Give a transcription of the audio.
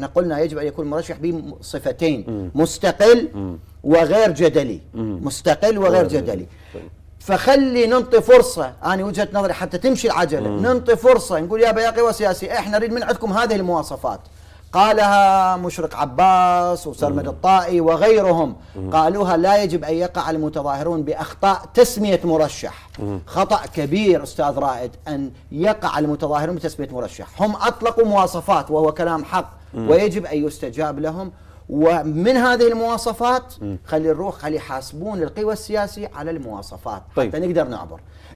احنا قلنا يجب ان يكون مرشح بصفتين مستقل وغير جدلي، مستقل وغير جدلي. فخلي ننطي فرصه، انا وجهه نظري حتى تمشي العجله، ننطي فرصه نقول يابا يا قوى سياسيه احنا نريد من عندكم هذه المواصفات. قالها مشرق عباس وسرمد الطائي وغيرهم، قالوها لا يجب ان يقع المتظاهرون باخطاء تسميه مرشح. خطأ كبير استاذ رائد ان يقع المتظاهرون بتسميه مرشح، هم اطلقوا مواصفات وهو كلام حق ويجب ان يستجاب لهم، ومن هذه المواصفات خلي نروح خلي يحاسبون القوى السياسيه على المواصفات حتى نقدر نعبر.